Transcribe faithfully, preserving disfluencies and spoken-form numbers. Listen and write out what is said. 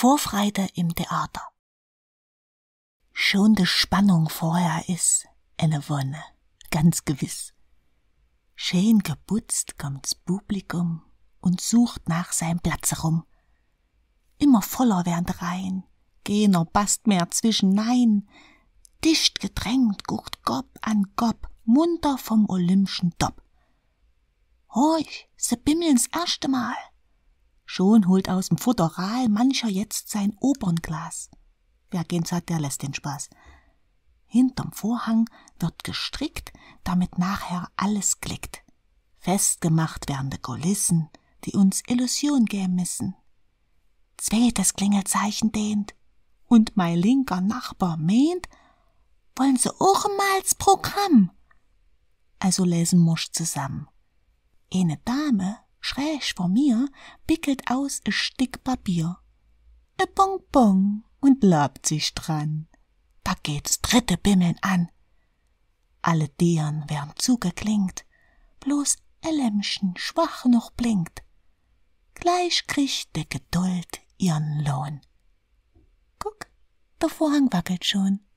Vorfreude im Theater. Schon die Spannung vorher ist eine Wonne, ganz gewiss. Schön geputzt kommt's Publikum und sucht nach seinem Platz herum. Immer voller werden die Reihen, keiner passt mehr zwischen, nein. Dicht gedrängt guckt Gob an Gob, munter vom olympischen Top. Horch, se bimmelen's erste Mal. Schon holt aus dem Futteral mancher jetzt sein Opernglas. Wer gehens hat, der lässt den Spaß. Hinterm Vorhang wird gestrickt, damit nachher alles klickt. Festgemacht werden die Kulissen, die uns Illusion geben müssen. Zweites Klingelzeichen dehnt, und mein linker Nachbar meint, wollen sie auch mal's Programm? Also lesen musch zusammen. Eine Dame, schräg vor mir, pickelt aus ein Stück Papier. E Bonbon und labt sich dran. Da geht's dritte Bimmeln an. Alle Dieren werden zugeklingt, bloß ein Lämmchen schwach noch blinkt. Gleich kriegt die Geduld ihren Lohn. Guck, der Vorhang wackelt schon.